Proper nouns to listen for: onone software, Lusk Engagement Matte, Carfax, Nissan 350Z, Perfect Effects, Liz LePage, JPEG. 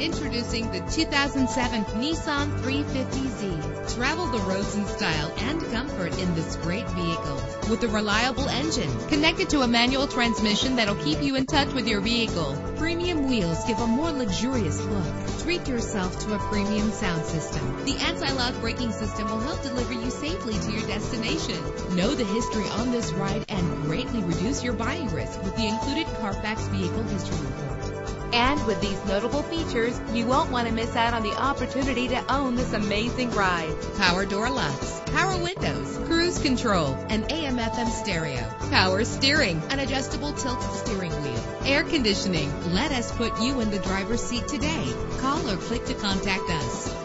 Introducing the 2007 Nissan 350Z. Travel the roads in style and comfort in this great vehicle. With a reliable engine connected to a manual transmission that'll keep you in touch with your vehicle. Premium wheels give a more luxurious look. Treat yourself to a premium sound system. The anti-lock braking system will help deliver you safely to your destination. Know the history on this ride and greatly reduce your buying risk with the included Carfax Vehicle History Report. And with these notable features, you won't want to miss out on the opportunity to own this amazing ride. Power door locks, power windows, cruise control, an AM/FM stereo, power steering, an adjustable tilt steering wheel, air conditioning. Let us put you in the driver's seat today. Call or click to contact us.